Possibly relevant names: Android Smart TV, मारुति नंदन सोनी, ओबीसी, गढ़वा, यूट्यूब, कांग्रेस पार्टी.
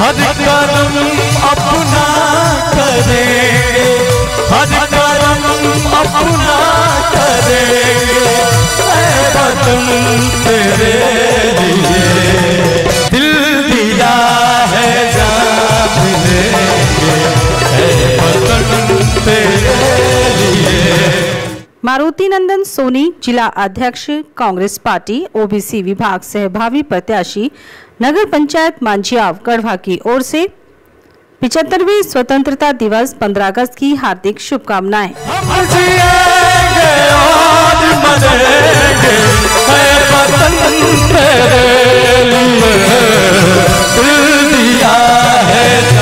हर कदम अपना करे, हर कदम अपना करे, वतन तेरे लिए दिल दिया है जान लेंगे, वतन तेरे लिए। मारुति नंदन सोनी जिला अध्यक्ष कांग्रेस पार्टी ओबीसी विभाग सहभागी प्रत्याशी नगर पंचायत मांझियाव गढ़वा की ओर से 75वें स्वतंत्रता दिवस 15 अगस्त की हार्दिक शुभकामनाएं।